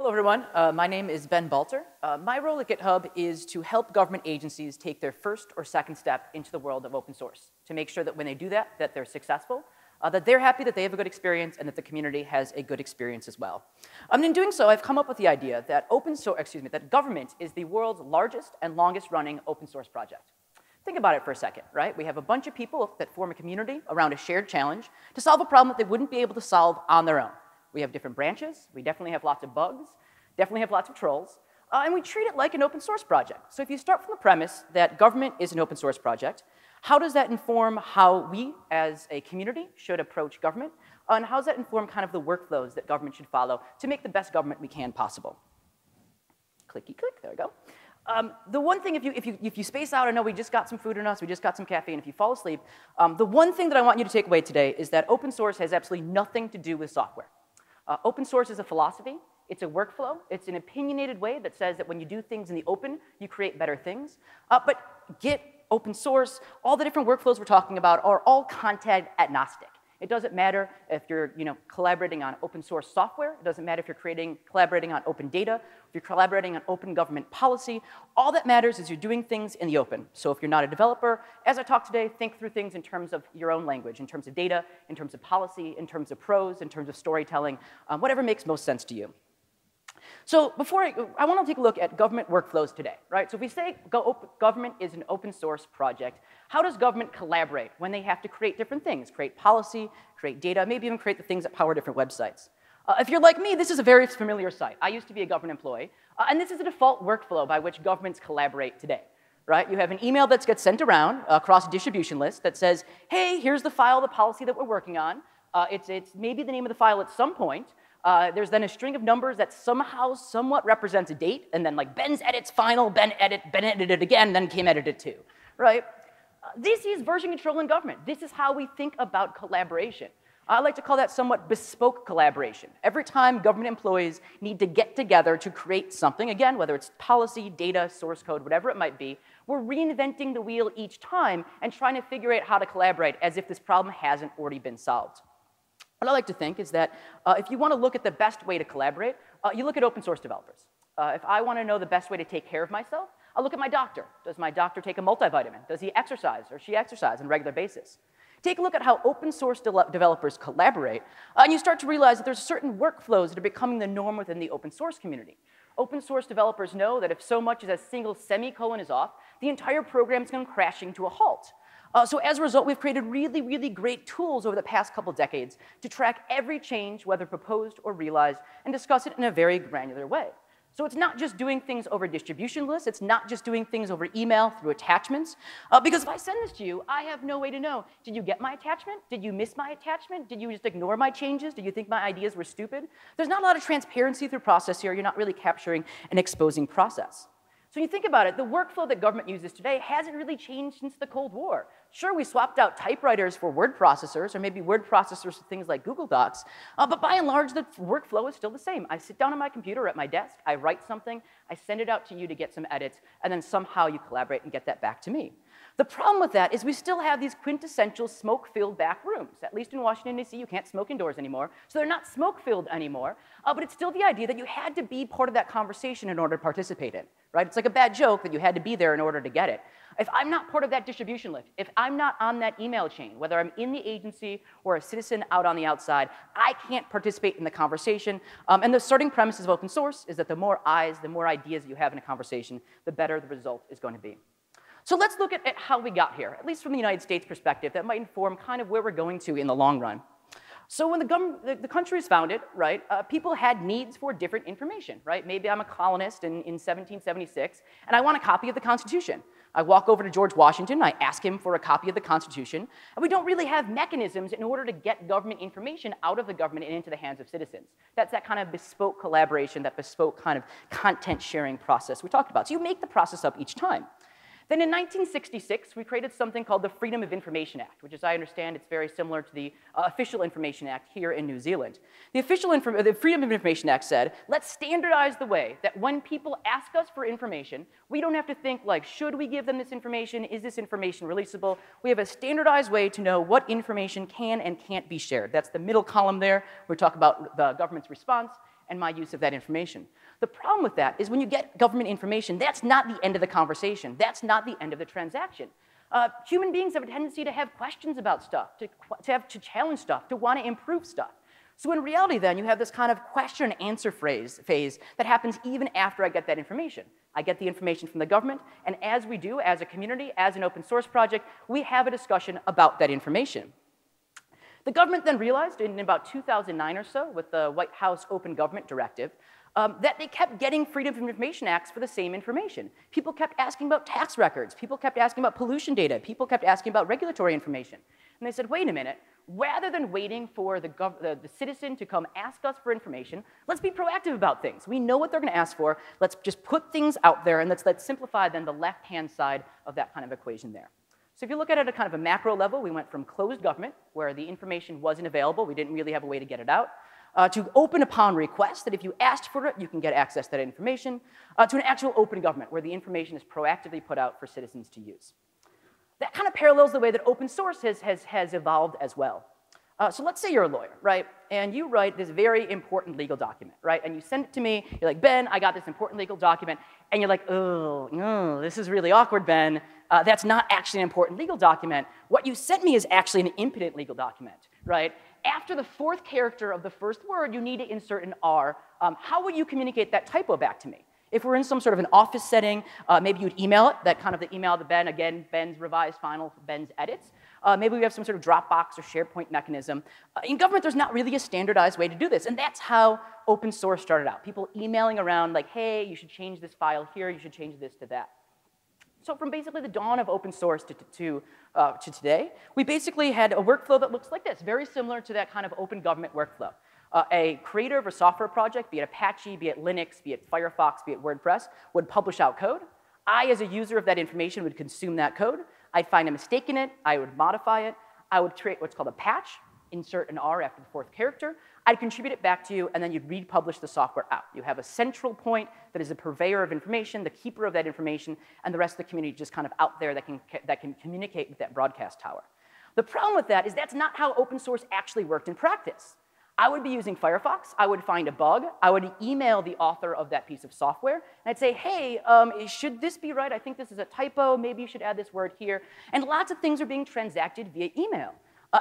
Hello, everyone. My name is Ben Balter. My role at GitHub is to help government agencies take their first or second step into the world of open source, to make sure that when they do that, that they're successful, that they're happy, that they have a good experience, and that the community has a good experience as well. In doing so, I've come up with the idea that that government is the world's largest and longest running open source project. Think about it for a second, right? We have a bunch of people that form a community around a shared challenge to solve a problem that they wouldn't be able to solve on their own. We have different branches, we definitely have lots of bugs, definitely have lots of trolls, and we treat it like an open source project. So if you start from the premise that government is an open source project, how does that inform how we as a community should approach government? And how does that inform kind of the workflows that government should follow to make the best government we can possible? Clicky click, there we go. The one thing, if you space out, I know we just got some food in us, we just got some caffeine, if you fall asleep, the one thing that I want you to take away today is that open source has absolutely nothing to do with software. Open source is a philosophy, it's a workflow, it's an opinionated way that says that when you do things in the open, you create better things. But Git, open source, all the different workflows we're talking about are all content agnostic. It doesn't matter if you're collaborating on open source software. It doesn't matter if you're collaborating on open data, if you're collaborating on open government policy. All that matters is you're doing things in the open. So if you're not a developer, as I talk today, think through things in terms of your own language, in terms of data, in terms of policy, in terms of prose, in terms of storytelling, whatever makes most sense to you. So before I want to take a look at government workflows today, right? So if we say government is an open source project, how does government collaborate when they have to create different things, create policy, create data, maybe even create the things that power different websites? If you're like me, this is a very familiar site. I used to be a government employee, and this is the default workflow by which governments collaborate today, right? You have an email that gets sent around across a distribution list that says, hey, here's the file, the policy that we're working on. It's maybe the name of the file at some point. There's then a string of numbers that somehow somewhat represents a date, and then like Ben's edits final, Ben edited again, then Kim edited too, right? This is version control in government. This is how we think about collaboration. I like to call that somewhat bespoke collaboration. Every time government employees need to get together to create something, again, whether it's policy, data, source code, whatever it might be, we're reinventing the wheel each time and trying to figure out how to collaborate as if this problem hasn't already been solved. What I like to think is that if you want to look at the best way to collaborate, you look at open source developers. If I want to know the best way to take care of myself, I'll look at my doctor. Does my doctor take a multivitamin? Does he exercise or she exercise on a regular basis? Take a look at how open source developers collaborate, and you start to realize that there's certain workflows that are becoming the norm within the open source community. Open source developers know that if so much as a single semicolon is off, the entire program is going to come crashing to a halt. So as a result, we've created really, really great tools over the past couple decades to track every change, whether proposed or realized, and discuss it in a very granular way. So it's not just doing things over distribution lists. It's not just doing things over email through attachments. Because if I send this to you, I have no way to know, did you get my attachment? Did you miss my attachment? Did you just ignore my changes? Did you think my ideas were stupid? There's not a lot of transparency through process here. You're not really capturing and exposing process. So when you think about it, the workflow that government uses today hasn't really changed since the Cold War. Sure, we swapped out typewriters for word processors, or maybe word processors for things like Google Docs, but by and large, the workflow is still the same. I sit down on my computer at my desk, I write something, I send it out to you to get some edits, and then somehow you collaborate and get that back to me. The problem with that is we still have these quintessential smoke-filled back rooms. At least in Washington, D.C., you can't smoke indoors anymore, so they're not smoke-filled anymore, but it's still the idea that you had to be part of that conversation in order to participate in, right? It's like a bad joke that you had to be there in order to get it. If I'm not part of that distribution list, if I'm not on that email chain, whether I'm in the agency or a citizen out on the outside, I can't participate in the conversation. And the starting premise of open source is that the more eyes, the more ideas you have in a conversation, the better the result is going to be. So let's look at how we got here, at least from the United States perspective. That might inform kind of where we're going to in the long run. So when the country was founded, right, people had needs for different information, right? Maybe I'm a colonist in 1776, and I want a copy of the Constitution. I walk over to George Washington, I ask him for a copy of the Constitution, and we don't really have mechanisms in order to get government information out of the government and into the hands of citizens. That's that kind of bespoke collaboration, that bespoke kind of content sharing process we talked about. So you make the process up each time. Then in 1966, we created something called the Freedom of Information Act, which, as I understand, it's very similar to the Official Information Act here in New Zealand. The Freedom of Information Act said, let's standardize the way that when people ask us for information, we don't have to think like, should we give them this information? Is this information releasable? We have a standardized way to know what information can and can't be shared. That's the middle column there. We talk about the government's response. and my use of that information. The problem with that is when you get government information, that's not the end of the conversation. That's not the end of the transaction. Human beings have a tendency to have questions about stuff, to challenge stuff, to want to improve stuff. So in reality, then, you have this kind of question and answer phase that happens even after I get that information. I get the information from the government, and as we do, as a community, as an open source project, we have a discussion about that information. The government then realized in about 2009 or so, with the White House Open Government Directive, that they kept getting Freedom of Information Acts for the same information. People kept asking about tax records. People kept asking about pollution data. People kept asking about regulatory information. And they said, wait a minute. Rather than waiting for the citizen to come ask us for information, let's be proactive about things. We know what they're going to ask for. Let's just put things out there, and let's simplify then the left-hand side of that kind of equation there. So if you look at it at a kind of a macro level, we went from closed government, where the information wasn't available, we didn't really have a way to get it out, to open upon request, that if you asked for it, you can get access to that information, to an actual open government, where the information is proactively put out for citizens to use. That kind of parallels the way that open source has evolved as well. So let's say you're a lawyer, right? And you write this very important legal document, right? And you send it to me. You're like, Ben, I got this important legal document. And you're like, oh, this is really awkward, Ben. That's not actually an important legal document. What you sent me is actually an impotent legal document, right? After the fourth character of the first word, you need to insert an R. How will you communicate that typo back to me? If we're in some sort of an office setting, maybe you'd email it, that kind of the email to Ben, again, Ben's revised final, Ben's edits. Maybe we have some sort of Dropbox or SharePoint mechanism. In government, there's not really a standardized way to do this, and that's how open source started out. People emailing around like, hey, you should change this file here, you should change this to that. So from basically the dawn of open source to today, we basically had a workflow that looks like this, very similar to that kind of open government workflow. A creator of a software project, be it Apache, be it Linux, be it Firefox, be it WordPress, would publish out code. I, as a user of that information, would consume that code. I'd find a mistake in it. I would modify it. I would create what's called a patch, insert an R after the fourth character. I'd contribute it back to you, and then you'd republish the software out. You have a central point that is the purveyor of information, the keeper of that information, and the rest of the community just kind of out there that can communicate with that broadcast tower. The problem with that is that's not how open source actually worked in practice. I would be using Firefox, I would find a bug, I would email the author of that piece of software, and I'd say, hey, should this be right? I think this is a typo, maybe you should add this word here. And lots of things are being transacted via email.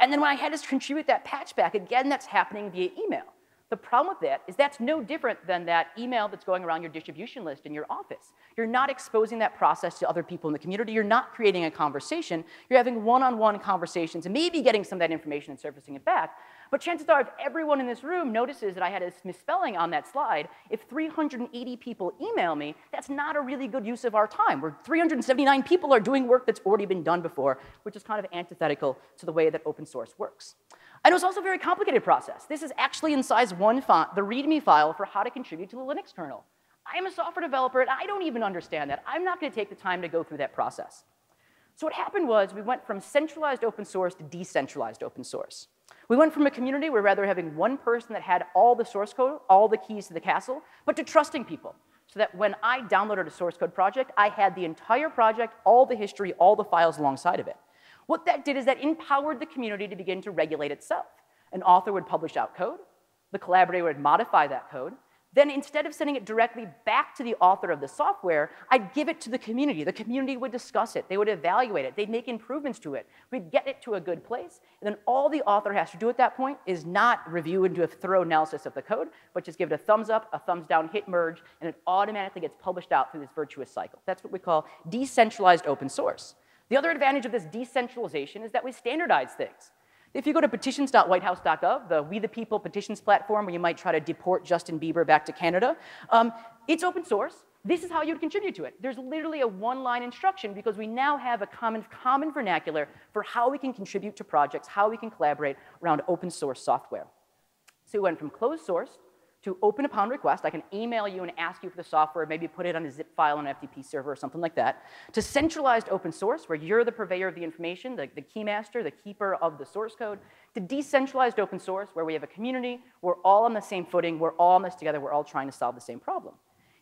And then when I had to contribute that patch back, again, that's happening via email. The problem with that is that's no different than that email that's going around your distribution list in your office. You're not exposing that process to other people in the community. You're not creating a conversation. You're having one-on-one conversations and maybe getting some of that information and surfacing it back. But chances are, if everyone in this room notices that I had a misspelling on that slide, if 380 people email me, that's not a really good use of our time. Where 379 people are doing work that's already been done before, which is kind of antithetical to the way that open source works. And it was also a very complicated process. This is actually in size 1 font, the README file for how to contribute to the Linux kernel. I am a software developer, and I don't even understand that. I'm not going to take the time to go through that process. So what happened was we went from centralized open source to decentralized open source. We went from a community where rather having one person that had all the source code, all the keys to the castle, but to trusting people. So that when I downloaded a source code project, I had the entire project, all the history, all the files alongside of it. What that did is that empowered the community to begin to regulate itself. An author would publish out code. The collaborator would modify that code. Then instead of sending it directly back to the author of the software, I'd give it to the community. The community would discuss it. They would evaluate it. They'd make improvements to it. We'd get it to a good place. And then all the author has to do at that point is not review and do a thorough analysis of the code, but just give it a thumbs up, a thumbs down, hit merge, and it automatically gets published out through this virtuous cycle. That's what we call decentralized open source. The other advantage of this decentralization is that we standardize things. If you go to petitions.whitehouse.gov, the We the People petitions platform where you might try to deport Justin Bieber back to Canada, it's open source. This is how you'd contribute to it. There's literally a one-line instruction because we now have a common vernacular for how we can contribute to projects, how we can collaborate around open source software. So we went from closed source to open upon request. I can email you and ask you for the software, maybe put it on a zip file on an FTP server or something like that, to centralized open source, where you're the purveyor of the information, the key master, the keeper of the source code, to decentralized open source, where we have a community, we're all on the same footing, we're all in this together, we're all trying to solve the same problem.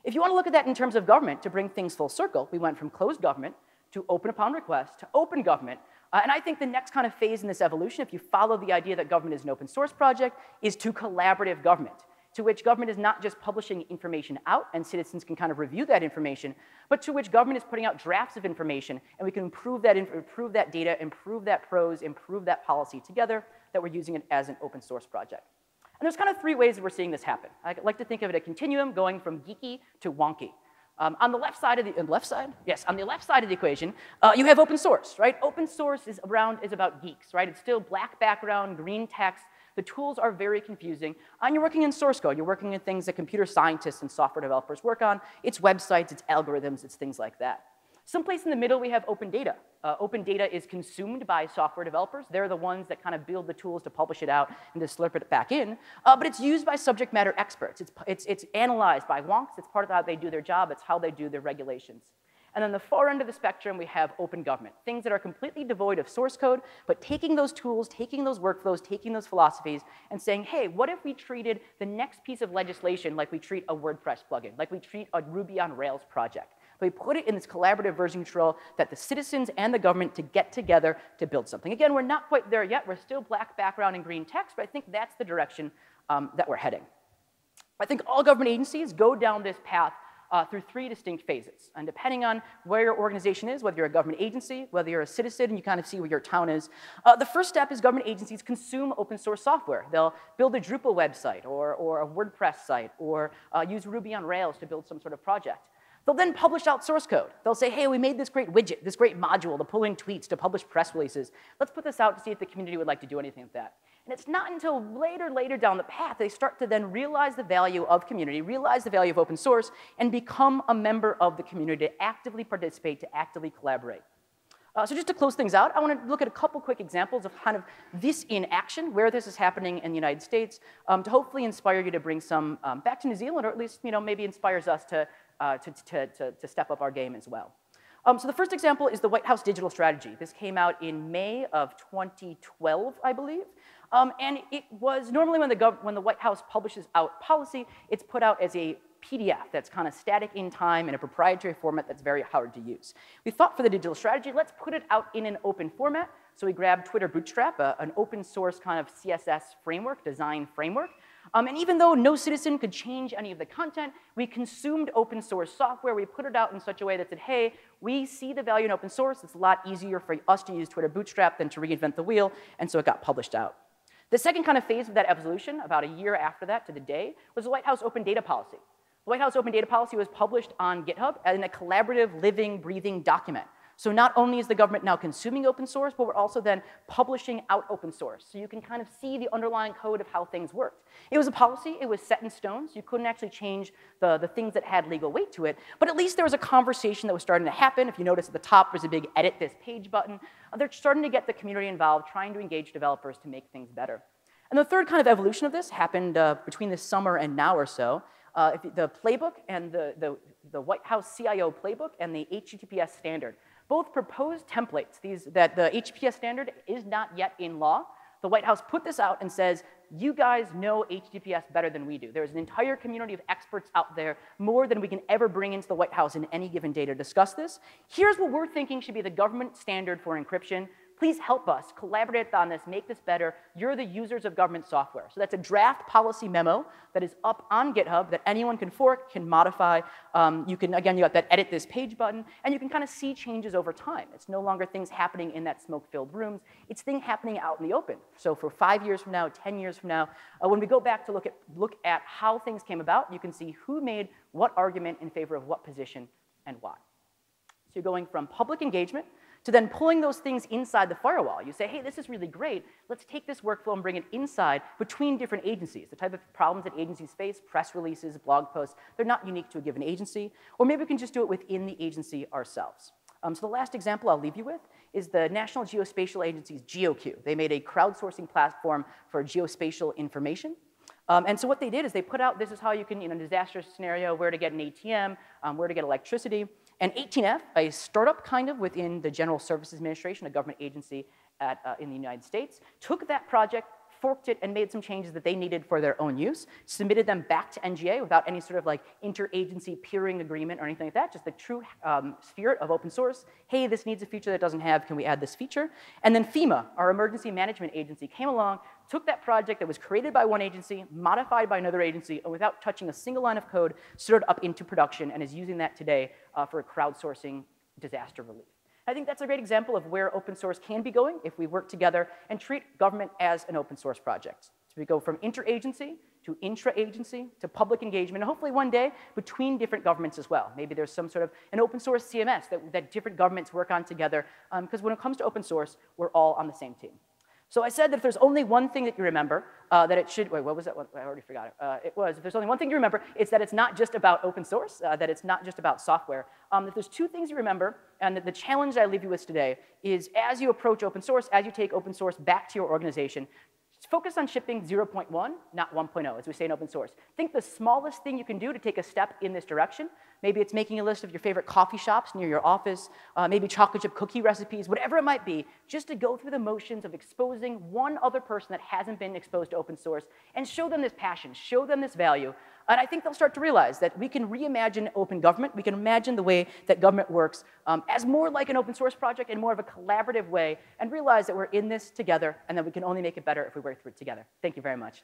If you want to look at that in terms of government, to bring things full circle, we went from closed government to open upon request to open government. And I think the next kind of phase in this evolution, if you follow the idea that government is an open source project, is to collaborative government. to which government is not just publishing information out and citizens can kind of review that information, but to which government is putting out drafts of information and we can improve that data, improve that prose, improve that policy together, that we're using it as an open source project. And there's kind of three ways that we're seeing this happen. I like to think of it a continuum going from geeky to wonky. On the left side of the equation, you have open source, right? Open source is about geeks, right? It's still black background, green text. The tools are very confusing. And you're working in source code. You're working in things that computer scientists and software developers work on. It's websites, it's algorithms, it's things like that. Someplace in the middle, we have open data. Open data is consumed by software developers. They're the ones that kind of build the tools to publish it out and to slurp it back in. But it's used by subject matter experts. It's analyzed by wonks. It's part of how they do their job. It's how they do their regulations. And on the far end of the spectrum, we have open government, things that are completely devoid of source code, but taking those tools, taking those workflows, taking those philosophies, and saying, hey, what if we treated the next piece of legislation like we treat a WordPress plugin, like we treat a Ruby on Rails project? We put it in this collaborative version control that the citizens and the government to get together to build something. Again, we're not quite there yet. We're still black background and green text, but I think that's the direction that we're heading. I think all government agencies go down this path through three distinct phases. And depending on where your organization is, whether you're a government agency, whether you're a citizen, and you kind of see where your town is, the first step is government agencies consume open source software. They'll build a Drupal website or a WordPress site or use Ruby on Rails to build some sort of project. They'll then publish out source code. They'll say, hey, we made this great widget, this great module to pull in tweets, to publish press releases. Let's put this out to see if the community would like to do anything with that. And it's not until later down the path they start to then realize the value of community, realize the value of open source, and become a member of the community to actively participate, to actively collaborate. So just to close things out, I want to look at a couple quick examples of kind of this in action, where this is happening in the United States, to hopefully inspire you to bring some back to New Zealand, or at least, you know, maybe inspires us to step up our game as well. So the first example is the White House Digital Strategy. This came out in May of 2012, I believe. And it was normally when the White House publishes out policy, it's put out as a PDF that's kind of static in time in a proprietary format that's very hard to use. We thought for the digital strategy, let's put it out in an open format. So we grabbed Twitter Bootstrap, an open source kind of CSS framework, design framework. And even though no citizen could change any of the content, we consumed open source software. We put it out in such a way that said, hey, we see the value in open source. It's a lot easier for us to use Twitter Bootstrap than to reinvent the wheel. And so it got published out. The second kind of phase of that evolution, about a year after that to the day, was the White House Open Data Policy. The White House Open Data Policy was published on GitHub in a collaborative, living, breathing document. So not only is the government now consuming open source, but we're also then publishing out open source. So you can kind of see the underlying code of how things worked. It was a policy. It was set in stone. So you couldn't actually change the things that had legal weight to it. But at least there was a conversation that was starting to happen. If you notice at the top, there's a big edit this page button. They're starting to get the community involved, trying to engage developers to make things better. And the third kind of evolution of this happened between this summer and now or so. The playbook and the White House CIO playbook and the HTTPS standard. Both proposed templates, that the HTTPS standard is not yet in law. The White House put this out and says, you guys know HTTPS better than we do. There's an entire community of experts out there, more than we can ever bring into the White House in any given day to discuss this. Here's what we're thinking should be the government standard for encryption. Please help us, collaborate on this, make this better. You're the users of government software. So that's a draft policy memo that is up on GitHub that anyone can fork, can modify. You can, again, you got that edit this page button, and you can kind of see changes over time. It's no longer things happening in that smoke-filled rooms. It's things happening out in the open. So for 5 years from now, 10 years from now, when we go back to look at how things came about, you can see who made what argument in favor of what position and why. So you're going from public engagement to then pulling those things inside the firewall. You say, hey, this is really great. Let's take this workflow and bring it inside between different agencies, the type of problems that agencies face, press releases, blog posts. They're not unique to a given agency. Or maybe we can just do it within the agency ourselves. So the last example I'll leave you with is the National Geospatial Agency's GeoQ. They made a crowdsourcing platform for geospatial information. And so what they did is they put out, this is how you can, in a disaster scenario, where to get an ATM, where to get electricity. And 18F, a startup kind of within the General Services Administration, a government agency in the United States, took that project, forked it and made some changes that they needed for their own use, submitted them back to NGA without any sort of like interagency peering agreement or anything like that, just the true spirit of open source. Hey, this needs a feature that doesn't have, can we add this feature? And then FEMA, our emergency management agency, came along, took that project that was created by one agency, modified by another agency, and without touching a single line of code, stood up into production and is using that today for crowdsourcing disaster relief. I think that's a great example of where open source can be going if we work together and treat government as an open source project. So we go from interagency to intra-agency to public engagement, and hopefully one day between different governments as well. Maybe there's some sort of an open source CMS that different governments work on together, because when it comes to open source, we're all on the same team. So I said that if there's only one thing that you remember, that it should, wait, what was that? I already forgot it. It was, if there's only one thing you remember, it's that it's not just about open source, that it's not just about software. If there's two things you remember, and that the challenge I leave you with today is as you approach open source, as you take open source back to your organization, focus on shipping 0.1, not 1.0, as we say in open source. Think the smallest thing you can do to take a step in this direction. Maybe it's making a list of your favorite coffee shops near your office, maybe chocolate chip cookie recipes, whatever it might be, just to go through the motions of exposing one other person that hasn't been exposed to open source and show them this passion, show them this value. And I think they'll start to realize that we can reimagine open government. We can imagine the way that government works as more like an open source project and more of a collaborative way, and realize that we're in this together and that we can only make it better if we work through it together. Thank you very much.